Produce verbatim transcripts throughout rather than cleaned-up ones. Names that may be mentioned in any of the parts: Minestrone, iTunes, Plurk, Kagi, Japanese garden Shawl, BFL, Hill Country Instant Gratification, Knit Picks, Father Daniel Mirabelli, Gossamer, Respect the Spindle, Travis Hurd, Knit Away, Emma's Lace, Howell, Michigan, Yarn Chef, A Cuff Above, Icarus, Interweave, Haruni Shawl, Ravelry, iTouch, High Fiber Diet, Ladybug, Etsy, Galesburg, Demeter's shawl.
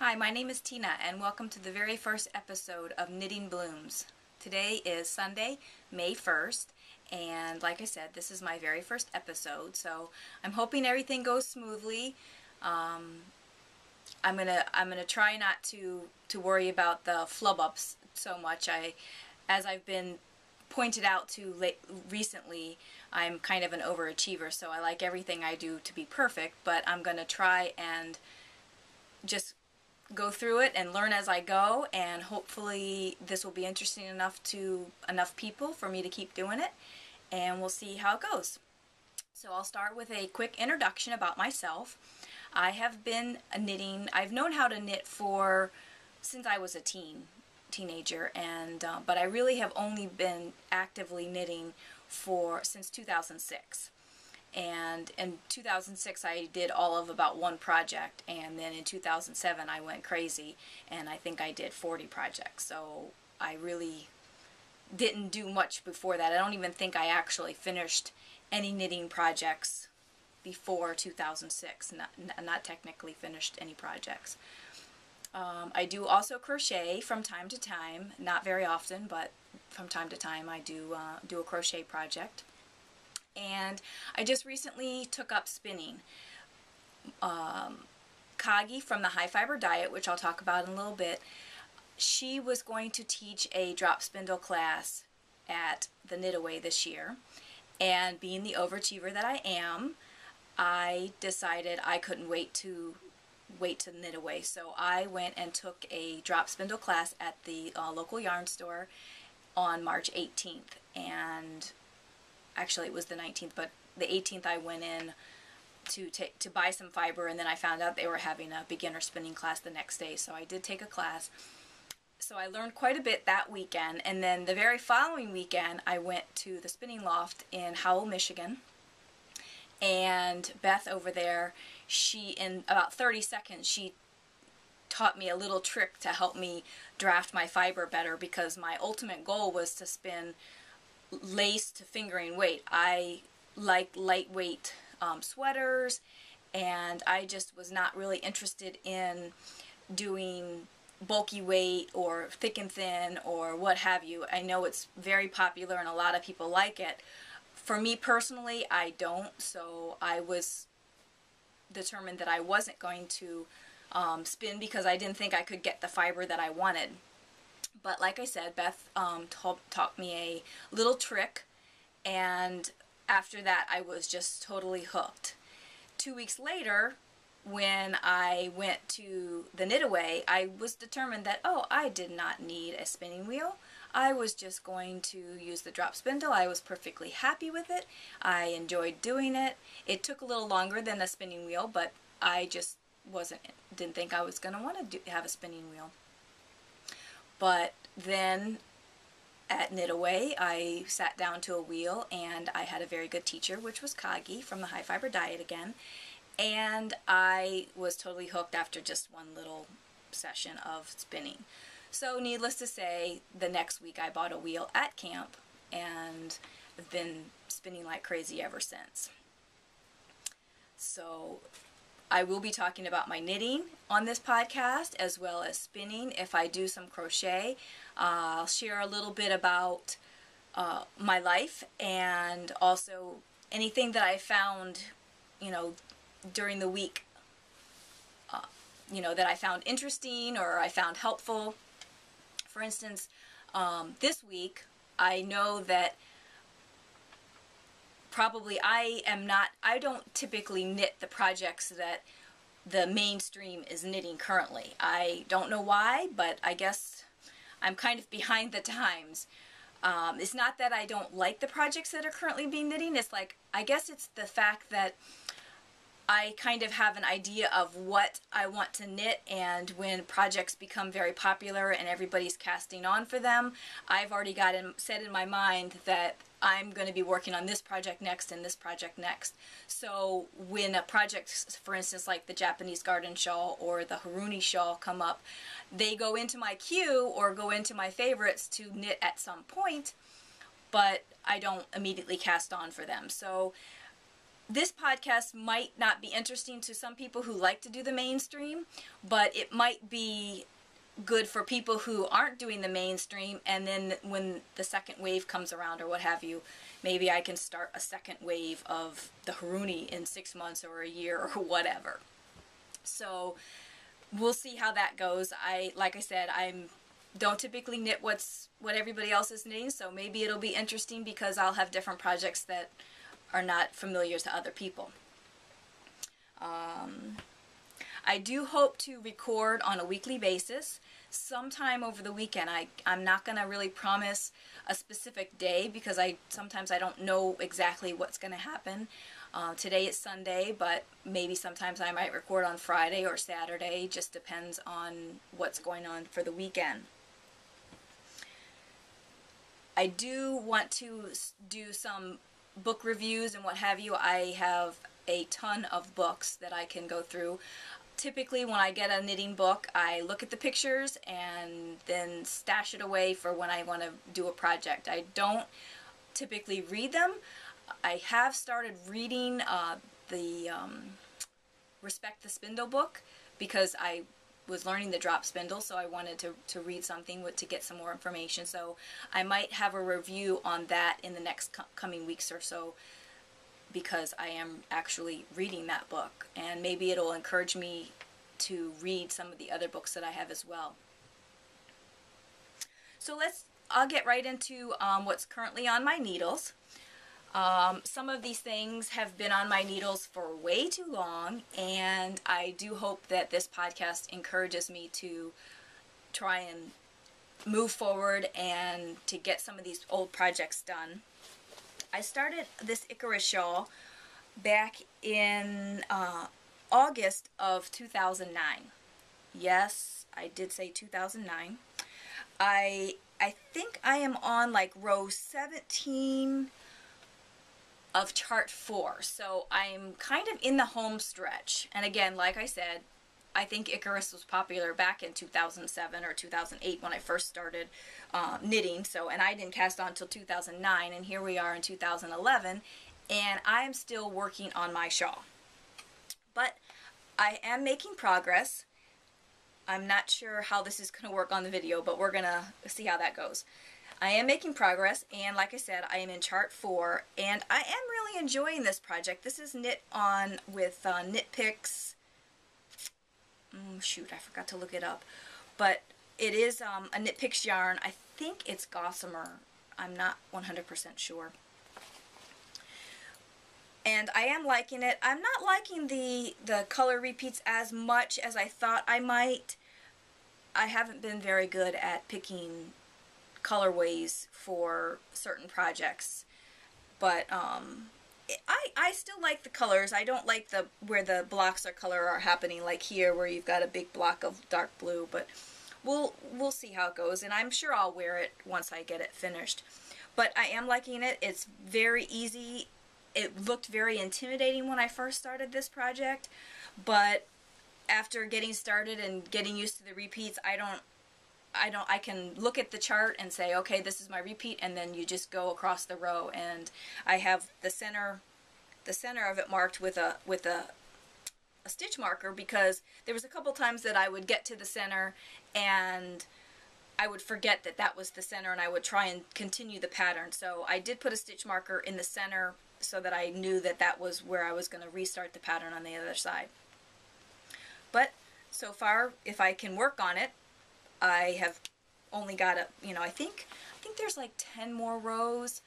Hi, my name is Tina and welcome to the very first episode of Knitting Blooms. Today is Sunday, May first, and like I said, this is my very first episode, so I'm hoping everything goes smoothly. Um, I'm gonna I'm gonna try not to to worry about the flub ups so much. I, as I've been pointed out to late, recently, I'm kind of an overachiever, so I like everything I do to be perfect, but I'm gonna try and just go through it and learn as I go, and hopefully this will be interesting enough to enough people for me to keep doing it, and we'll see how it goes. So I'll start with a quick introduction about myself. I have been knitting, I've known how to knit for since I was a teen, teenager, and uh, but I really have only been actively knitting for since two thousand six. And in two thousand six I did all of about one project, and then in two thousand seven I went crazy and I think I did forty projects, so I really didn't do much before that. I don't even think I actually finished any knitting projects before two thousand six, not, not technically finished any projects. Um, I do also crochet from time to time, not very often, but from time to time I do, uh, do a crochet project. And I just recently took up spinning. Um, Kagi from the High Fiber Diet, which I'll talk about in a little bit, she was going to teach a drop spindle class at the Knit Away this year. And being the overachiever that I am, I decided I couldn't wait to wait to Knit Away. So I went and took a drop spindle class at the uh, local yarn store on March eighteenth. And actually, it was the nineteenth, but the eighteenth I went in to take to buy some fiber, and then I found out they were having a beginner spinning class the next day, so I did take a class. So I learned quite a bit that weekend, and then the very following weekend I went to the spinning loft in Howell, Michigan, and Beth over there, she, in about thirty seconds, she taught me a little trick to help me draft my fiber better, because my ultimate goal was to spin lace to fingering weight. I like lightweight um, sweaters, and I just was not really interested in doing bulky weight or thick and thin or what have you. I know it's very popular and a lot of people like it. For me personally, I don't, so I was determined that I wasn't going to um, spin because I didn't think I could get the fiber that I wanted. But like I said, Beth um, taught, taught me a little trick, and after that I was just totally hooked. Two weeks later, when I went to the Knit Away, I was determined that, oh, I did not need a spinning wheel. I was just going to use the drop spindle. I was perfectly happy with it. I enjoyed doing it. It took a little longer than a spinning wheel, but I just wasn't, didn't think I was going to want to do, have a spinning wheel. But then at Knit Away, I sat down to a wheel, and I had a very good teacher, which was Kagi from the High Fiber Diet again. And I was totally hooked after just one little session of spinning. So needless to say, the next week I bought a wheel at camp, and I've been spinning like crazy ever since. So I will be talking about my knitting on this podcast, as well as spinning. If I do some crochet, uh, I'll share a little bit about uh, my life, and also anything that I found, you know, during the week, uh, you know, that I found interesting or I found helpful. For instance, um, this week, I know that probably I am not, I don't typically knit the projects that the mainstream is knitting currently. I don't know why, but I guess I'm kind of behind the times. Um, it's not that I don't like the projects that are currently being knitting, it's like, I guess it's the fact that I kind of have an idea of what I want to knit, and when projects become very popular and everybody's casting on for them, I've already got in, set in my mind that I'm going to be working on this project next and this project next. So when a project, for instance, like the Japanese garden shawl or the Haruni shawl come up, they go into my queue or go into my favorites to knit at some point, but I don't immediately cast on for them. So this podcast might not be interesting to some people who like to do the mainstream, but it might be good for people who aren't doing the mainstream, and then when the second wave comes around or what have you, maybe I can start a second wave of the Haruni in six months or a year or whatever. So we'll see how that goes. I, like I said, I'm don't typically knit what's what everybody else is knitting, so maybe it'll be interesting because I'll have different projects that are not familiar to other people. Um, I do hope to record on a weekly basis sometime over the weekend. I, I'm not going to really promise a specific day because I sometimes I don't know exactly what's going to happen. Uh, today it's Sunday, but maybe sometimes I might record on Friday or Saturday. Just depends on what's going on for the weekend. I do want to do some book reviews and what have you. I have a ton of books that I can go through. Typically when I get a knitting book, I look at the pictures and then stash it away for when I want to do a project. I don't typically read them. I have started reading uh, the um, Respect the Spindle book because I was learning the drop spindle, so I wanted to, to read something with, to get some more information. So I might have a review on that in the next co coming weeks or so, because I am actually reading that book, and maybe it'll encourage me to read some of the other books that I have as well. So let's, I'll get right into um, what's currently on my needles. Um, some of these things have been on my needles for way too long, and I do hope that this podcast encourages me to try and move forward and to get some of these old projects done. I started this Icarus shawl back in uh, August of two thousand nine. Yes, I did say two thousand nine. I, I think I am on like row seventeen of chart four, so I'm kind of in the home stretch. And again, like I said, I think Icarus was popular back in two thousand seven or two thousand eight when I first started uh, knitting. So, and I didn't cast on until two thousand nine, and here we are in two thousand eleven, and I'm still working on my shawl. But I am making progress. I'm not sure how this is going to work on the video, but we're going to see how that goes. I am making progress, and like I said, I am in chart four, and I am really enjoying this project. This is knit on with uh, Knit Picks. Mm, shoot, I forgot to look it up, but it is um, a Knit Picks yarn. I think it's Gossamer. I'm not one hundred percent sure. And I am liking it. I'm not liking the, the color repeats as much as I thought I might. I haven't been very good at picking colorways for certain projects, but um, I, I still like the colors. I don't like the where the blocks of color are happening, like here where you've got a big block of dark blue, but we'll we'll see how it goes, and I'm sure I'll wear it once I get it finished. But I am liking it. It's very easy. It looked very intimidating when I first started this project, but after getting started and getting used to the repeats, I don't I don't, I can look at the chart and say, okay, this is my repeat, and then you just go across the row. And I have the center, the center of it marked with a, with a, a stitch marker, because there was a couple times that I would get to the center and I would forget that that was the center, and I would try and continue the pattern. So I did put a stitch marker in the center so that I knew that that was where I was going to restart the pattern on the other side. But so far, if I can work on it, I have only got a, you know, I think, I think there's like ten more rows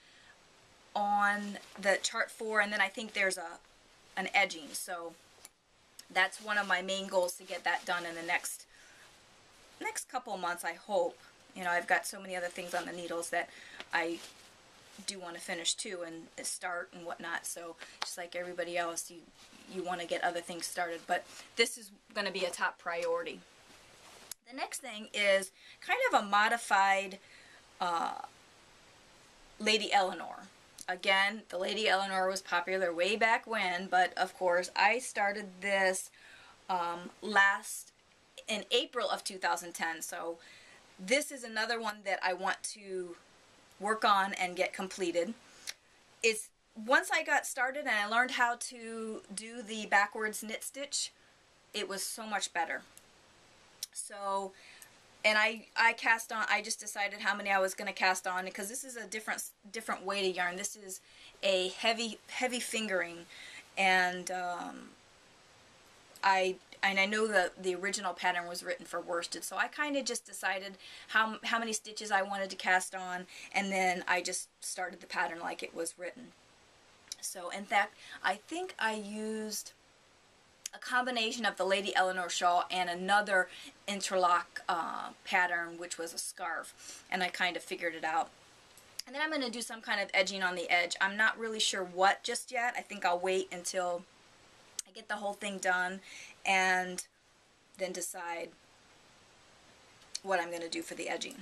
on the chart four, and then I think there's a, an edging. So that's one of my main goals, to get that done in the next, next couple months, I hope. You know, I've got so many other things on the needles that I do want to finish too, and start and whatnot. So just like everybody else, you, you want to get other things started, but this is going to be a top priority. The next thing is kind of a modified uh, Lady Eleanor. Again, the Lady Eleanor was popular way back when, but of course I started this um, last in April of two thousand ten. So this is another one that I want to work on and get completed. It's once I got started and I learned how to do the backwards knit stitch, it was so much better. So, and I, I cast on, I just decided how many I was going to cast on, because this is a different, different way to yarn. This is a heavy, heavy fingering, and um, I, and I know that the original pattern was written for worsted, so I kind of just decided how, how many stitches I wanted to cast on, and then I just started the pattern like it was written. So, in fact, I think I used a combination of the Lady Eleanor shawl and another interlock uh, pattern, which was a scarf, and I kind of figured it out. And then I'm going to do some kind of edging on the edge. I'm not really sure what just yet. I think I'll wait until I get the whole thing done and then decide what I'm going to do for the edging.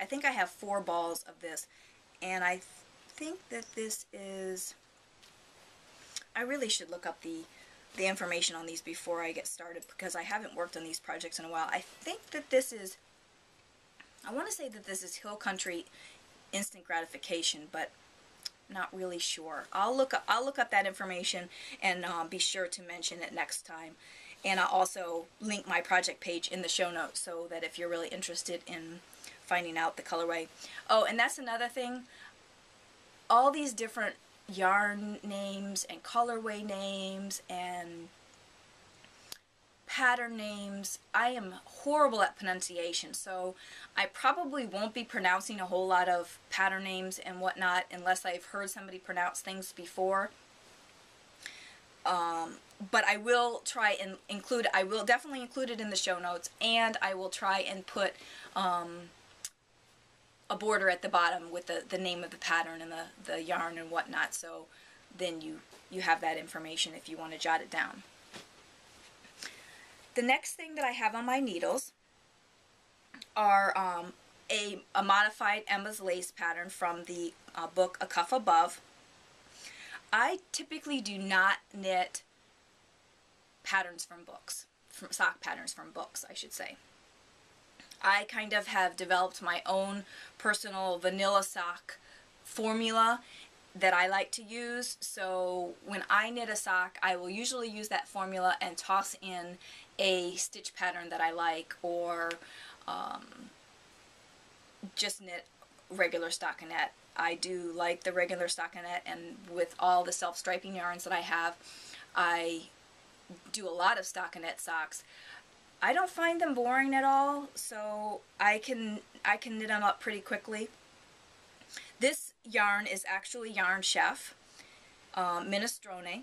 I think I have four balls of this, and I th think that this is... I really should look up the the information on these before I get started, because I haven't worked on these projects in a while. I think that this is, I want to say that this is Hill Country Instant Gratification, but not really sure. I'll look up, I'll look up that information and um, be sure to mention it next time. And I'll also link my project page in the show notes, so that if you're really interested in finding out the colorway. Oh, and that's another thing. All these different yarn names and colorway names and pattern names. I am horrible at pronunciation, so I probably won't be pronouncing a whole lot of pattern names and whatnot unless I've heard somebody pronounce things before. Um, but I will try and include, I will definitely include it in the show notes, and I will try and put um, a border at the bottom with the, the name of the pattern and the, the yarn and whatnot, so then you, you have that information if you want to jot it down. The next thing that I have on my needles are um, a, a modified Emma's Lace pattern from the uh, book A Cuff Above. I typically do not knit patterns from books, from sock patterns from books, I should say. I kind of have developed my own personal vanilla sock formula that I like to use. So when I knit a sock, I will usually use that formula and toss in a stitch pattern that I like, or um, just knit regular stockinette. I do like the regular stockinette, and with all the self-striping yarns that I have, I do a lot of stockinette socks. I don't find them boring at all, so I can I can knit them up pretty quickly. This yarn is actually Yarn Chef, um, Minestrone,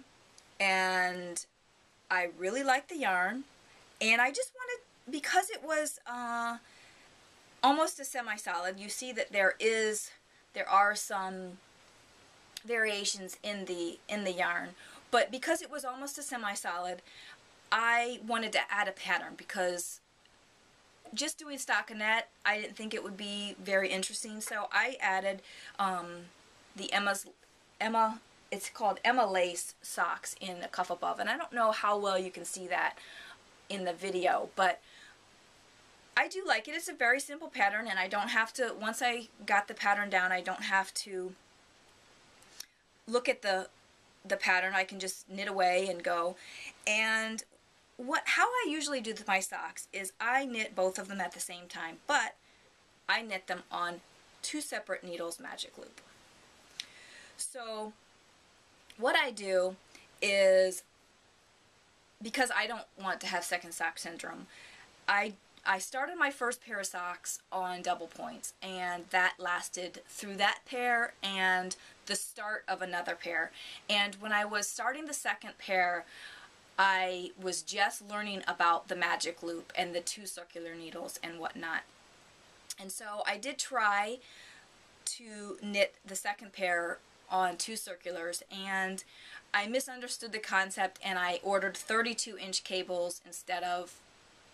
and I really like the yarn. And I just wanted, because it was uh, almost a semi-solid. You see that there is there are some variations in the in the yarn, but because it was almost a semi-solid, I wanted to add a pattern, because just doing stockinette, I didn't think it would be very interesting. So I added um, the Emma's, Emma, it's called Emma Lace socks in A Cuff Above. And I don't know how well you can see that in the video, but I do like it. It's a very simple pattern, and I don't have to, once I got the pattern down, I don't have to look at the the pattern. I can just knit away and go. And what how I usually do my socks is I knit both of them at the same time, but I knit them on two separate needles magic loop. So what I do is, because I don't want to have second sock syndrome, I I started my first pair of socks on double points, and that lasted through that pair and the start of another pair. And when I was starting the second pair, I was just learning about the magic loop and the two circular needles and whatnot. And so I did try to knit the second pair on two circulars, and I misunderstood the concept, and I ordered thirty-two inch cables instead of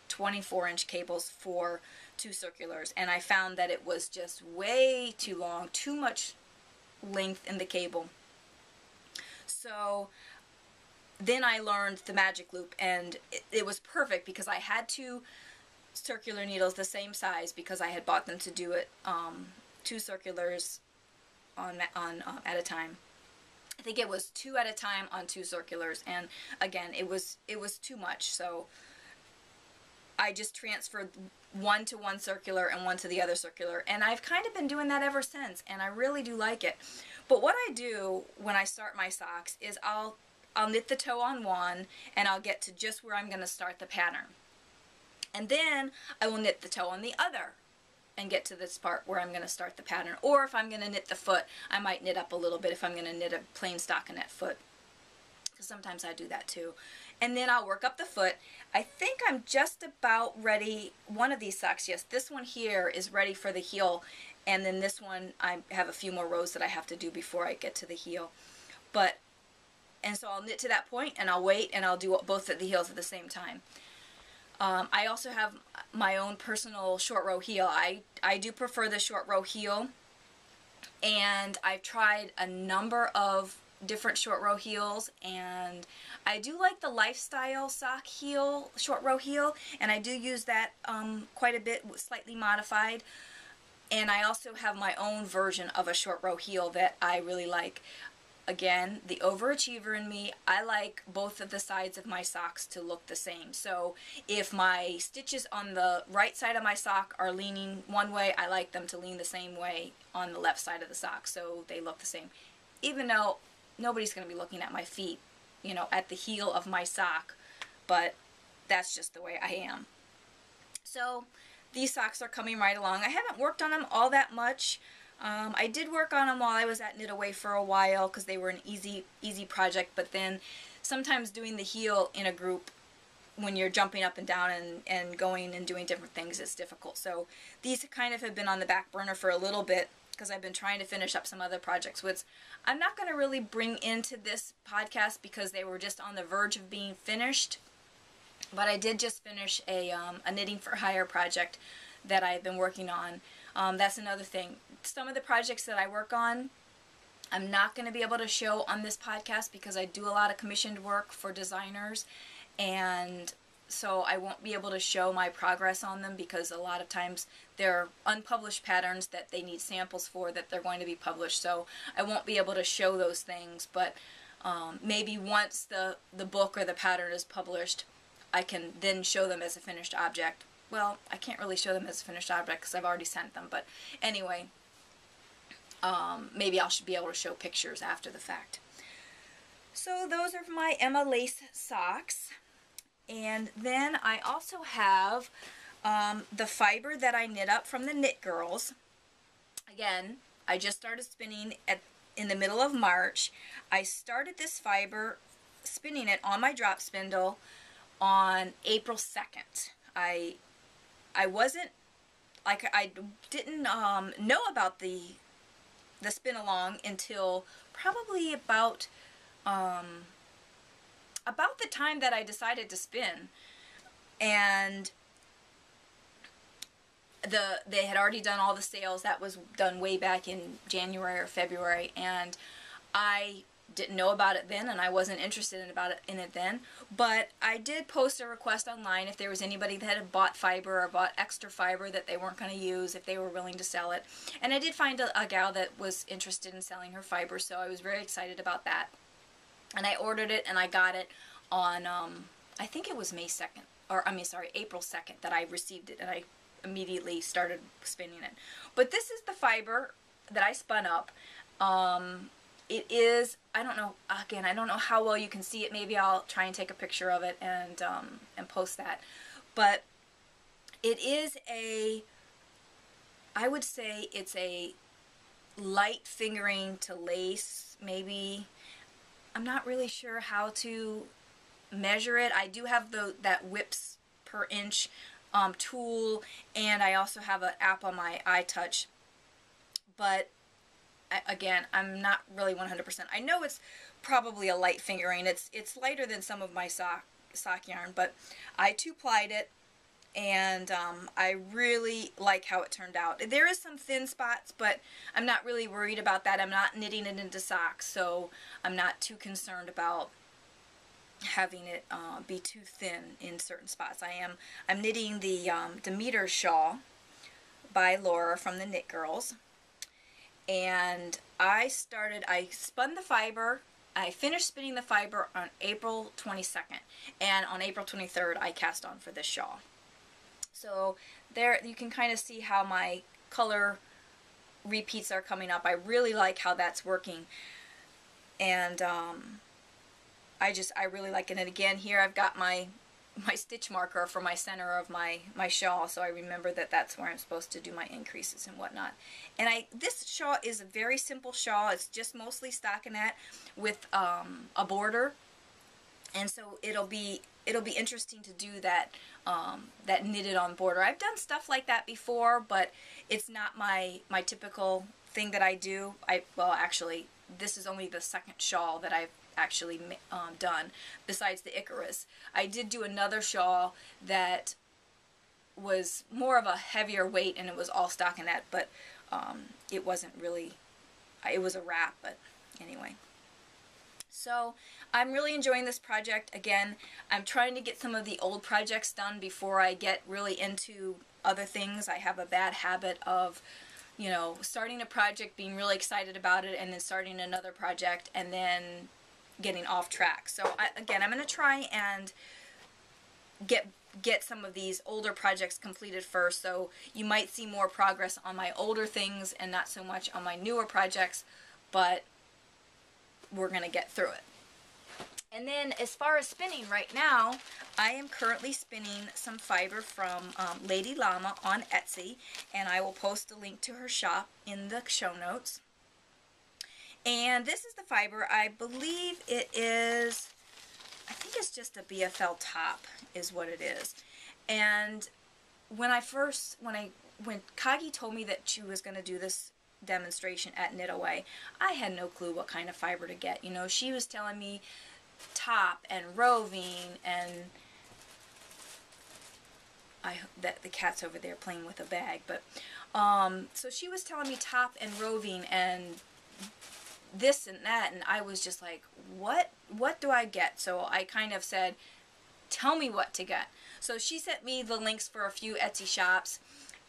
twenty-four inch cables for two circulars, and I found that it was just way too long, too much length in the cable. So then I learned the magic loop, and it, it was perfect, because I had two circular needles the same size, because I had bought them to do it um, two circulars on, on um, at a time. think it was two at a time on two circulars, and again, it was it was too much, so I just transferred one to one circular and one to the other circular, and I've kind of been doing that ever since, and I really do like it. But what I do when I start my socks is I'll I'll knit the toe on one, and I'll get to just where I'm going to start the pattern, and then I will knit the toe on the other and get to this part where I'm going to start the pattern. Or if I'm going to knit the foot, I might knit up a little bit if I'm going to knit a plain stockinette foot, because sometimes I do that too. And then I'll work up the foot. I think I'm just about ready. One of these socks, yes, this one here is ready for the heel, and then this one, I have a few more rows that I have to do before I get to the heel. But, and so I'll knit to that point, and I'll wait, and I'll do both of the heels at the same time. Um, I also have my own personal short row heel. I, I do prefer the short row heel, and I've tried a number of different short row heels, and I do like the lifestyle sock heel, short row heel, and I do use that um, quite a bit, slightly modified. And I also have my own version of a short row heel that I really like. Again, the overachiever in me, I like both of the sides of my socks to look the same. So if my stitches on the right side of my sock are leaning one way, I like them to lean the same way on the left side of the sock so they look the same. Even though nobody's going to be looking at my feet, you know, at the heel of my sock, but that's just the way I am. So these socks are coming right along. I haven't worked on them all that much. Um, I did work on them while I was at Knit Away for a while because they were an easy, easy project, but then sometimes doing the heel in a group when you're jumping up and down and, and going and doing different things is difficult. So these kind of have been on the back burner for a little bit because I've been trying to finish up some other projects, which I'm not going to really bring into this podcast because they were just on the verge of being finished. But I did just finish a, um, a Knitting for Hire project that I've been working on. Um, that's another thing. Some of the projects that I work on, I'm not going to be able to show on this podcast because I do a lot of commissioned work for designers, and so I won't be able to show my progress on them because a lot of times they're unpublished patterns that they need samples for that they're going to be published, so I won't be able to show those things. But um, maybe once the, the book or the pattern is published, I can then show them as a finished object. Well, I can't really show them as a finished object because I've already sent them, but anyway, um, maybe I should be able to show pictures after the fact. So those are my Emma Lace socks. And then I also have um, the fiber that I knit up from the Knit Girls. Again, I just started spinning at, in the middle of March. I started this fiber, spinning it on my drop spindle on April second. I I wasn't, like, I didn't um, know about the the spin along until probably about um, about the time that I decided to spin, and the they had already done all the sales. That was done way back in January or February, and I didn't know about it then, and I wasn't interested in about it in it then. But I did post a request online if there was anybody that had bought fiber or bought extra fiber that they weren't going to use, if they were willing to sell it. And I did find a, a gal that was interested in selling her fiber, so I was very excited about that. And I ordered it, and I got it on um, I think it was May second, or I mean, sorry, April second that I received it, and I immediately started spinning it. But this is the fiber that I spun up. Um, It is, I don't know, again, I don't know how well you can see it. Maybe I'll try and take a picture of it and um, and post that. But it is a, I would say it's a light fingering to lace, maybe. I'm not really sure how to measure it. I do have the that whips per inch um, tool, and I also have an app on my iTouch. But again, I'm not really one hundred percent. I know it's probably a light fingering. It's it's lighter than some of my sock sock yarn, but I two-plied it, and um, I really like how it turned out. There is some thin spots, but I'm not really worried about that. I'm not knitting it into socks, so I'm not too concerned about having it uh, be too thin in certain spots. I am I'm knitting the um, Demeter's shawl by Laura from the Knit Girls. And I started, I spun the fiber I finished spinning the fiber on April twenty-second, and on April twenty-third I cast on for this shawl. So there you can kind of see how my color repeats are coming up. I really like how that's working, and um, I just I really like it. And again, here I've got my my stitch marker for my center of my my shawl, so I remember that that's where I'm supposed to do my increases and whatnot. And I this shawl is a very simple shawl. It's just mostly stockinette with um, a border, and so it'll be it'll be interesting to do that um, that knitted on border. I've done stuff like that before, but it's not my my typical thing that I do. I well actually this is only the second shawl that I've actually um, done besides the Icarus. I did do another shawl that was more of a heavier weight, and it was all stockinette, but um, it wasn't really, it was a wrap, but anyway. So I'm really enjoying this project. Again, I'm trying to get some of the old projects done before I get really into other things. I have a bad habit of, you know, starting a project, being really excited about it, and then starting another project, and then getting off track. So I, again, I'm going to try and get get some of these older projects completed first, so you might see more progress on my older things and not so much on my newer projects, but we're going to get through it. And then as far as spinning right now, I am currently spinning some fiber from um, Lady Llama on Etsy, and I will post a link to her shop in the show notes. And this is the fiber. I believe it is, I think it's just a B F L top is what it is. And when I first, when I, when Kagi told me that she was going to do this demonstration at Knit Away, I had no clue what kind of fiber to get. You know, she was telling me top and roving, and I that the cat's over there playing with a bag, but, um, so she was telling me top and roving and this and that, and I was just like, what what do I get? So I kind of said, tell me what to get. So she sent me the links for a few Etsy shops,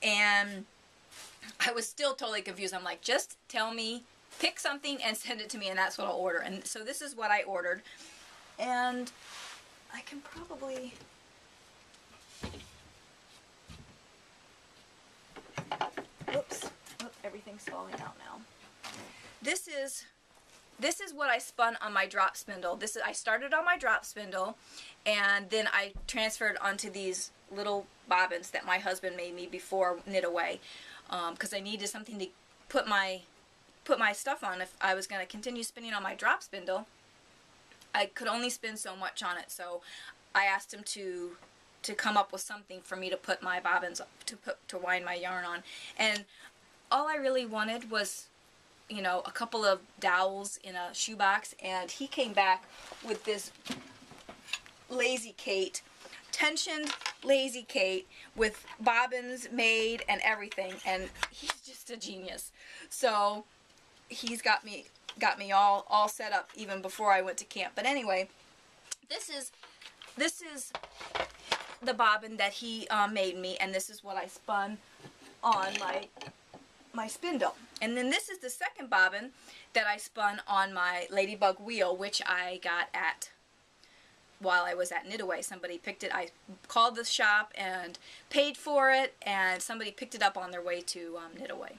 and I was still totally confused. I'm like, just tell me, pick something and send it to me, and that's what I'll order. And so this is what I ordered, and I can probably oops, oh, everything's falling out now. This is This is what I spun on my drop spindle. This is, I started on my drop spindle, and then I transferred onto these little bobbins that my husband made me before Knit Away, because um, I needed something to put my put my stuff on. If I was going to continue spinning on my drop spindle, I could only spin so much on it. So I asked him to to come up with something for me to put my bobbins to put, to wind my yarn on, and all I really wanted was, you know, a couple of dowels in a shoebox. And he came back with this Lazy Kate, tensioned Lazy Kate with bobbins made and everything, and he's just a genius. So he's got me got me all all set up even before I went to camp. But anyway, this is this is the bobbin that he uh, made me, and this is what I spun on my my spindle. And then this is the second bobbin that I spun on my Ladybug wheel, which I got at while I was at Knit Away. Somebody picked it. I called the shop and paid for it, and somebody picked it up on their way to um, Knit Away.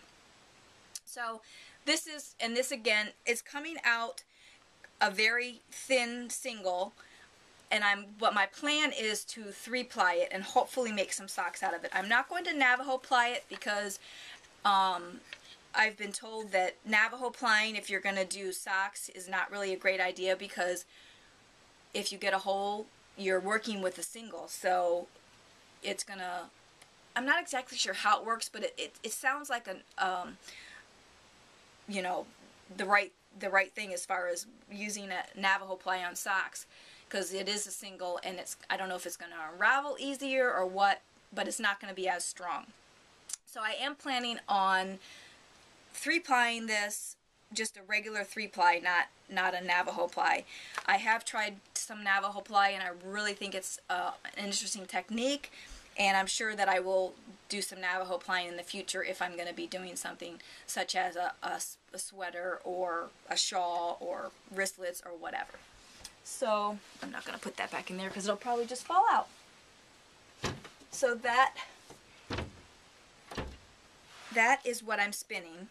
So this is, and this again is coming out a very thin single, and I'm what my plan is to three ply it and hopefully make some socks out of it. I'm not going to Navajo ply it because Um, I've been told that Navajo plying, if you're going to do socks, is not really a great idea, because if you get a hole, you're working with a single. So it's going to, I'm not exactly sure how it works, but it, it, it sounds like an, um, you know, the right, the right thing as far as using a Navajo ply on socks, because it is a single, and it's, I don't know if it's going to unravel easier or what, but it's not going to be as strong. So I am planning on three-plying this, just a regular three-ply, not not a Navajo ply. I have tried some Navajo ply, and I really think it's uh, an interesting technique, and I'm sure that I will do some Navajo plying in the future if I'm going to be doing something such as a, a, a sweater or a shawl or wristlets or whatever. So I'm not going to put that back in there because it'll probably just fall out. So that that is what I'm spinning,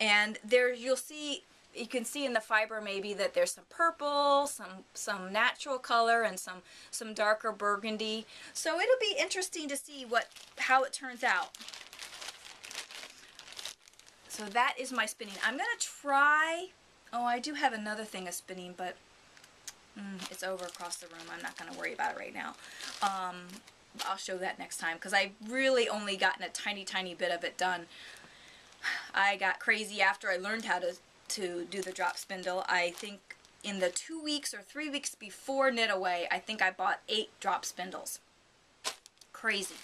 and there you'll see, you can see in the fiber maybe that there's some purple, some some natural color, and some some darker burgundy. So it'll be interesting to see what how it turns out. So that is my spinning. I'm gonna try. Oh, I do have another thing of spinning, but mm, it's over across the room. I'm not gonna worry about it right now. Um, I'll show that next time because I've really only gotten a tiny tiny bit of it done. I got crazy after I learned how to to do the drop spindle. I think in the two weeks or three weeks before Knit Away, I think I bought eight drop spindles. Crazy.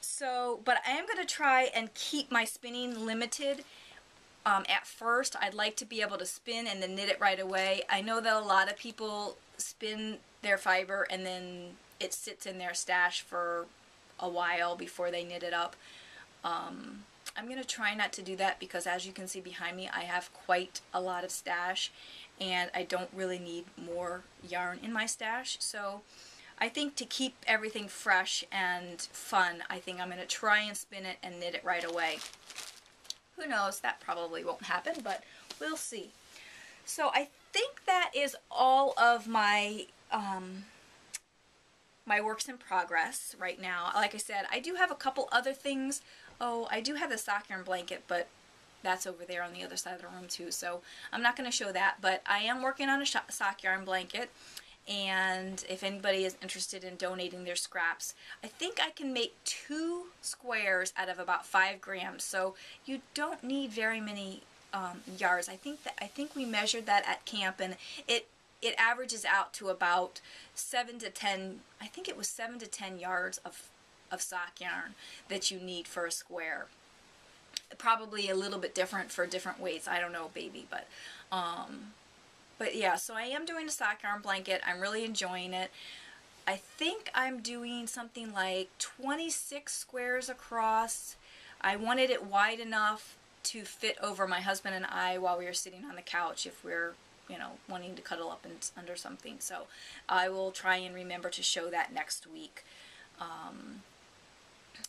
So, but I am going to try and keep my spinning limited um, at first. I'd like to be able to spin and then knit it right away. I know that a lot of people spin their fiber and then it sits in their stash for a while before they knit it up. Um, I'm going to try not to do that because, as you can see behind me, I have quite a lot of stash and I don't really need more yarn in my stash. So I think to keep everything fresh and fun, I think I'm going to try and spin it and knit it right away. Who knows, that probably won't happen, but we'll see. So I think that is all of my um, my works in progress right now. Like I said, I do have a couple other things. Oh, I do have the sock yarn blanket, but that's over there on the other side of the room too, so I'm not going to show that, but I am working on a sock yarn blanket, and if anybody is interested in donating their scraps, I think I can make two squares out of about five grams, so you don't need very many um, yards. I think that I think we measured that at camp, and it it averages out to about seven to ten, I think it was seven to ten yards of of sock yarn that you need for a square. Probably a little bit different for different weights. I don't know, baby, but um, but yeah, so I am doing a sock yarn blanket. I'm really enjoying it. I think I'm doing something like twenty-six squares across. I wanted it wide enough to fit over my husband and I while we were sitting on the couch if we're, you know, wanting to cuddle up and under something. So I will try and remember to show that next week. Um,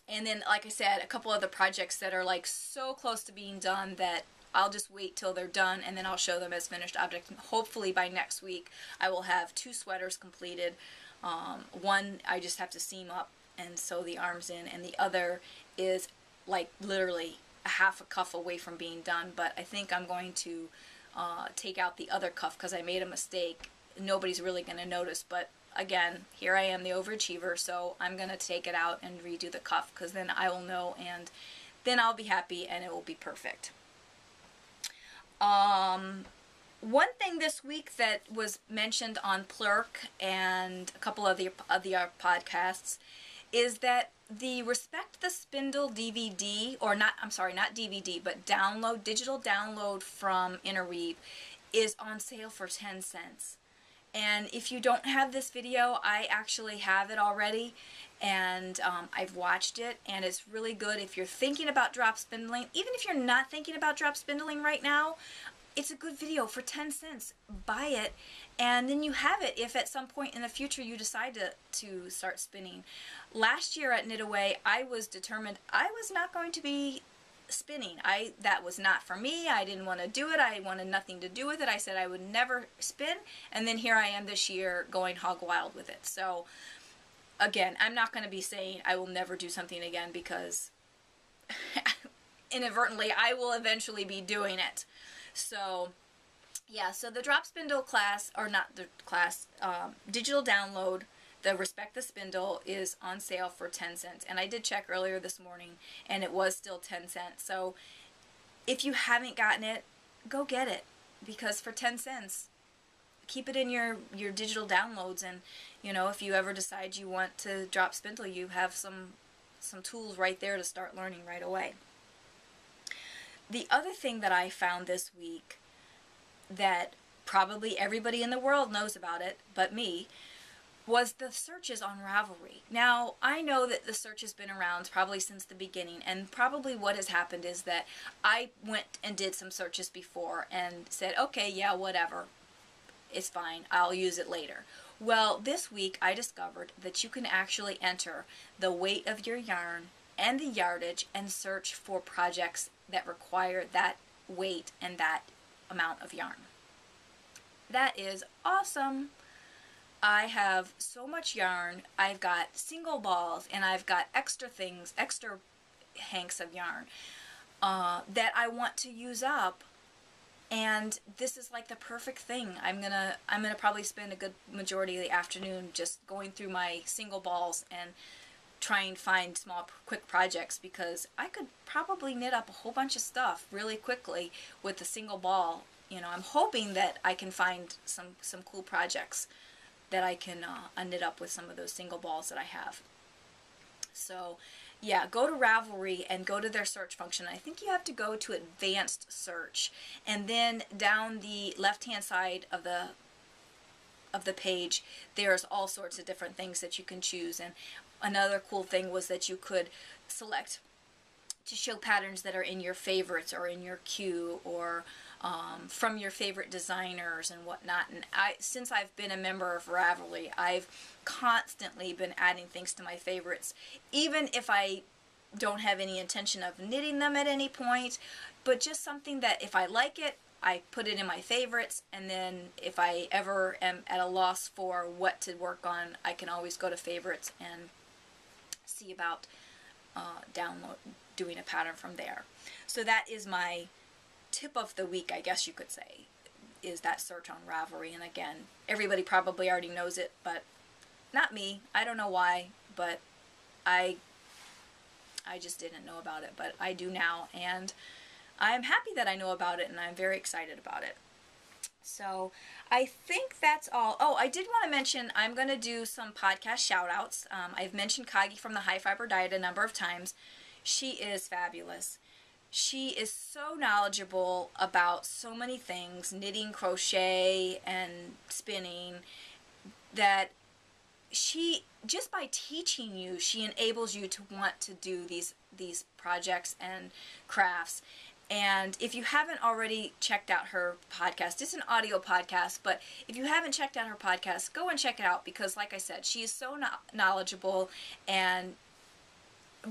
And then, like I said, a couple other projects that are like so close to being done that I'll just wait till they're done and then I'll show them as finished objects. And hopefully by next week I will have two sweaters completed. Um, one I just have to seam up and sew the arms in, and the other is like literally a half a cuff away from being done. But I think I'm going to uh, take out the other cuff because I made a mistake. Nobody's really going to notice, but again, here I am, the overachiever, so I'm going to take it out and redo the cuff because then I will know and then I'll be happy and it will be perfect. Um, one thing this week that was mentioned on Plurk and a couple of the, of the podcasts is that the Respect the Spindle D V D, or not, I'm sorry, not D V D, but download, digital download from Interweave is on sale for ten cents. And if you don't have this video, I actually have it already, and um, I've watched it, and it's really good. If you're thinking about drop spindling, even if you're not thinking about drop spindling right now, it's a good video for ten cents. Buy it, and then you have it if at some point in the future you decide to, to start spinning. Last year at Knit Away, I was determined I was not going to be spinning. I that was not for me. I didn't want to do it. I wanted nothing to do with it. I said I would never spin, and then here I am this year going hog wild with it. So again, I'm not going to be saying I will never do something again because inadvertently I will eventually be doing it. So yeah, so the drop spindle class, or not the class, um, digital download, the Respect the Spindle is on sale for ten cents, and I did check earlier this morning and it was still ten cents. So if you haven't gotten it, go get it, because for ten cents, keep it in your your digital downloads, and you know, if you ever decide you want to drop spindle, you have some some tools right there to start learning right away. The other thing that I found this week that probably everybody in the world knows about it but me was the searches on Ravelry. Now, I know that the search has been around probably since the beginning, and probably what has happened is that I went and did some searches before and said, okay, yeah, whatever, it's fine, I'll use it later. Well, this week I discovered that you can actually enter the weight of your yarn and the yardage and search for projects that require that weight and that amount of yarn. That is awesome. I have so much yarn. I've got single balls and I've got extra things, extra hanks of yarn uh, that I want to use up, and this is like the perfect thing. I'm gonna I'm gonna probably spend a good majority of the afternoon just going through my single balls and trying to find small quick projects, because I could probably knit up a whole bunch of stuff really quickly with a single ball. You know, I'm hoping that I can find some some cool projects that I can uh, knit up with some of those single balls that I have. So yeah, go to Ravelry and go to their search function. I think you have to go to advanced search, and then down the left hand side of the of the page there's all sorts of different things that you can choose. And another cool thing was that you could select to show patterns that are in your favorites or in your queue or um, from your favorite designers and whatnot. And I, since I've been a member of Ravelry, I've constantly been adding things to my favorites, even if I don't have any intention of knitting them at any point, but just something that if I like it, I put it in my favorites, and then if I ever am at a loss for what to work on, I can always go to favorites and see about uh, download doing a pattern from there. So that is my tip of the week, I guess you could say, is that search on Ravelry. And again, everybody probably already knows it, but not me. I don't know why, but I I just didn't know about it, but I do now, and I'm happy that I know about it, and I'm very excited about it. So I think that's all. Oh, I did want to mention I'm going to do some podcast shout-outs. Um, I've mentioned Kagi from the High Fiber Diet a number of times. She is fabulous. She is so knowledgeable about so many things, knitting, crochet, and spinning, that she, just by teaching you, she enables you to want to do these these projects and crafts. And if you haven't already checked out her podcast, it's an audio podcast, but if you haven't checked out her podcast, go and check it out, because like I said, she is so knowledgeable, and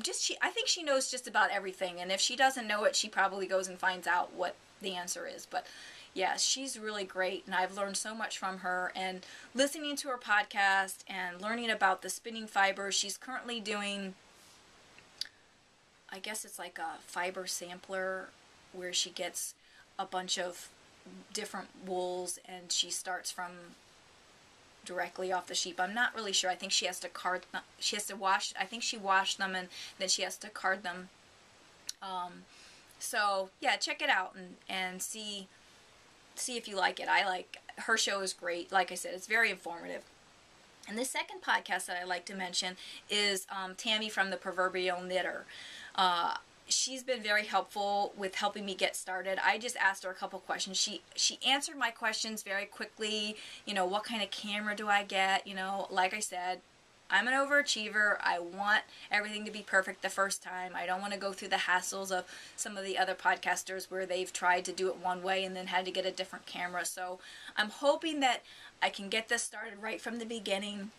just she I think she knows just about everything, and if she doesn't know it, she probably goes and finds out what the answer is. But yeah, she's really great, and I've learned so much from her, and listening to her podcast and learning about the spinning fiber. She's currently doing, I guess it's like a fiber sampler, where she gets a bunch of different wools and she starts from directly off the sheep. I'm not really sure. I think she has to card them. She has to wash. I think she washed them and then she has to card them. Um, so yeah, check it out and and see see if you like it. I like her show is great. Like I said, it's very informative. And the second podcast that I like to mention is um, Tammy from the Proverbial Knitter. Uh, she's been very helpful with helping me get started. I just asked her a couple questions. She she answered my questions very quickly. You know, what kind of camera do I get? You know, like I said, I'm an overachiever. I want everything to be perfect the first time. I don't want to go through the hassles of some of the other podcasters where they've tried to do it one way and then had to get a different camera. So I'm hoping that I can get this started right from the beginning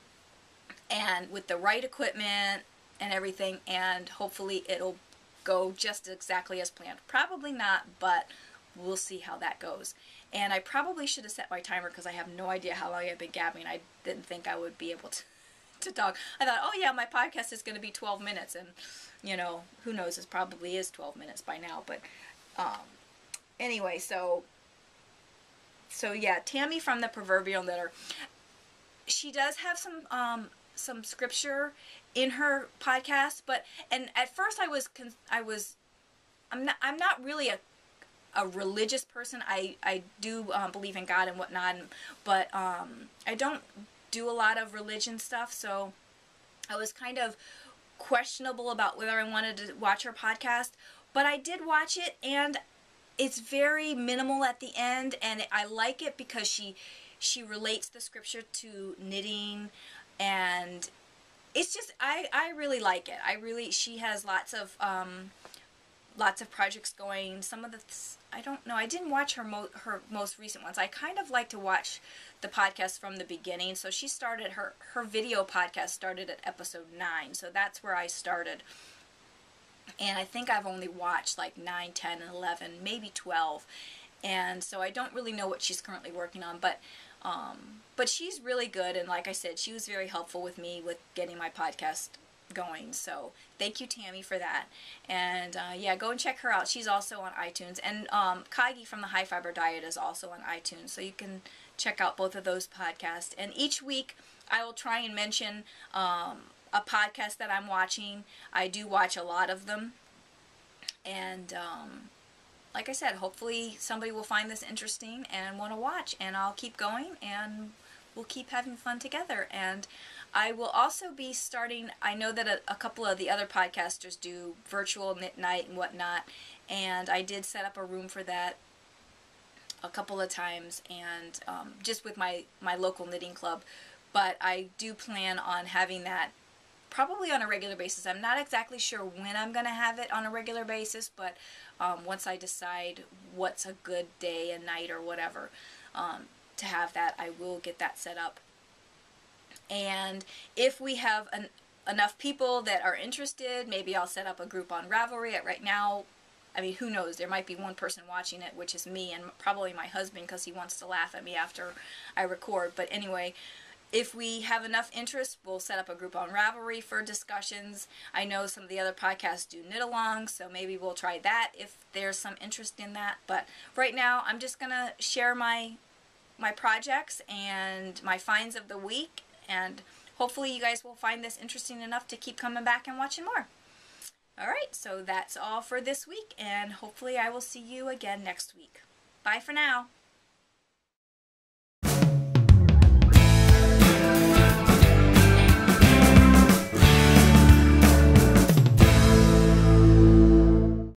and with the right equipment and everything, and hopefully it'll go just exactly as planned. Probably not, but we'll see how that goes. And I probably should have set my timer, because I have no idea how long I've been gabbing. I didn't think I would be able to to talk. I thought, oh yeah, my podcast is going to be twelve minutes, and you know, who knows, it probably is twelve minutes by now. But um, anyway, so so yeah, Tammy from the Proverbial Knitter. She does have some um, some scripture in her podcast, but and at first I was con I was I'm not I'm not really a a religious person. I I do um, believe in God and whatnot, and, but um, I don't do a lot of religion stuff, so I was kind of questionable about whether I wanted to watch her podcast, but I did watch it, and it's very minimal at the end, and I like it because she she relates the scripture to knitting and it's just, I, I really like it. I really, she has lots of, um, lots of projects going. Some of the, I don't know, I didn't watch her, mo her most recent ones. I kind of like to watch the podcast from the beginning. So she started, her, her video podcast started at episode nine. So that's where I started. And I think I've only watched like nine, ten, and eleven, maybe twelve. And so I don't really know what she's currently working on, but um, but she's really good, and like I said, she was very helpful with me with getting my podcast going, so thank you, Tammy, for that. And uh, yeah, go and check her out. She's also on iTunes, and um, Kagi from the High Fiber Diet is also on iTunes, so you can check out both of those podcasts. And each week I will try and mention um, a podcast that I'm watching. I do watch a lot of them, and um, like I said, hopefully somebody will find this interesting and want to watch, and I'll keep going, and we'll keep having fun together. And I will also be starting, I know that a, a couple of the other podcasters do virtual knit night and whatnot, and I did set up a room for that a couple of times, and um, just with my, my local knitting club. But I do plan on having that probably on a regular basis. I'm not exactly sure when I'm going to have it on a regular basis, but um, once I decide what's a good day and night or whatever um, to have that, I will get that set up. And if we have an, enough people that are interested, maybe I'll set up a group on Ravelry. Right now, I mean, who knows? There might be one person watching it, which is me and probably my husband, because he wants to laugh at me after I record. But anyway, if we have enough interest, we'll set up a group on Ravelry for discussions. I know some of the other podcasts do knit-alongs, so maybe we'll try that if there's some interest in that. But right now, I'm just going to share my my projects and my finds of the week, and hopefully you guys will find this interesting enough to keep coming back and watching more. All right, so that's all for this week, and hopefully I will see you again next week. Bye for now.